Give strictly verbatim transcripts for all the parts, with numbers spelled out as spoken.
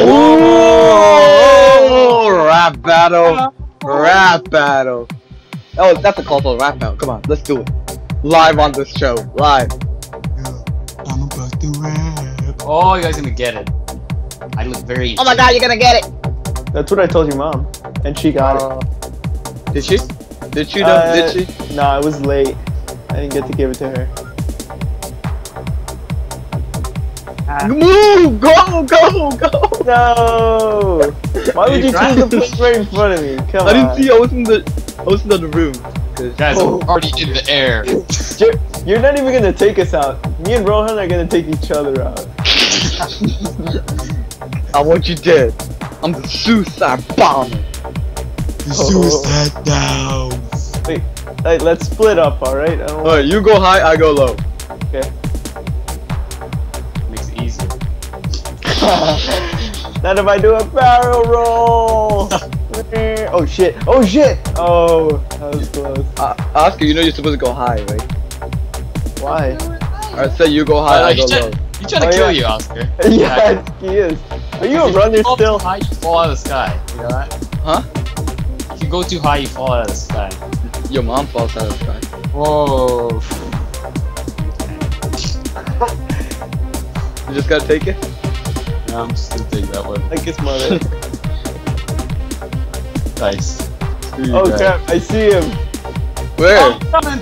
Oh, oh, rap battle, rap battle. Oh, that's a call for a rap battle. Come on, let's do it. Live on this show, live. I'm about to rap. Oh, you guys gonna get it. I look very. Oh my God, you're gonna get it. That's what I told your mom, and she got uh, it. Did she? Did she? Uh, did she? No, nah, it was late. I didn't get to give it to her. Ah. Move! Go! Go! Go! No! Why would you choose the place right in front of me? Come on! I didn't see. I was in the. I was in the room. Guys, oh. I'm already in the air. You're, you're not even gonna take us out. Me and Rohan are gonna take each other out. I want you dead. I'm the suicide bomber. The suicide oh. down. Wait, wait, let's split up, alright? Alright, you go high, I go low. Okay. Makes it easier. Not if I do a barrel roll! Oh shit, oh shit! Oh, that was close. Uh, Oscar, you know you're supposed to go high, right? Why? Alright, say so you go high, uh, I go low. He's trying to oh, kill yeah. you, Oscar. Yeah, he is. Are you a runner still? If you go too high, you fall out of the sky, you know that? Huh? If you go too high, you fall out of the sky. Your mom falls out of the sky. Whoa. You just gotta take it? No, I'm just gonna take that one. I guess mother. Nice. Dude, oh guys. Crap, I see him. Where? Oh, coming.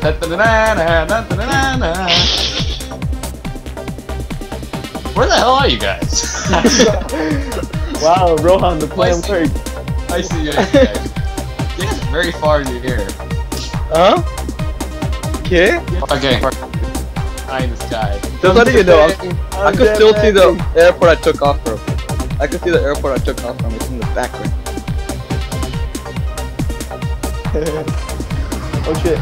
Where the hell are you guys? Wow, Rohan, the plan worked. I see you guys. Very far to here. Huh? Okay. Okay. High in the sky. Just letting you know, I could still see the airport I took off from. I could see the airport I took off from. It's in the background. Oh shit.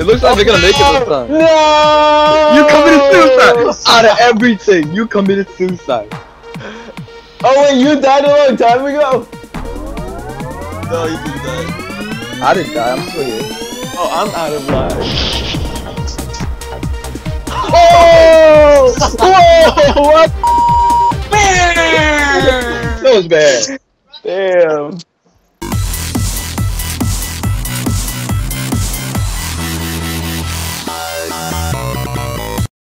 It looks like they're gonna make it this time. No! You committed suicide! Out of everything, you committed suicide. Oh wait, you died a long time ago? No, you didn't die. I didn't die, I'm still here. Oh, I'm out of life. Oh! Whoa! What? That was bad. Damn.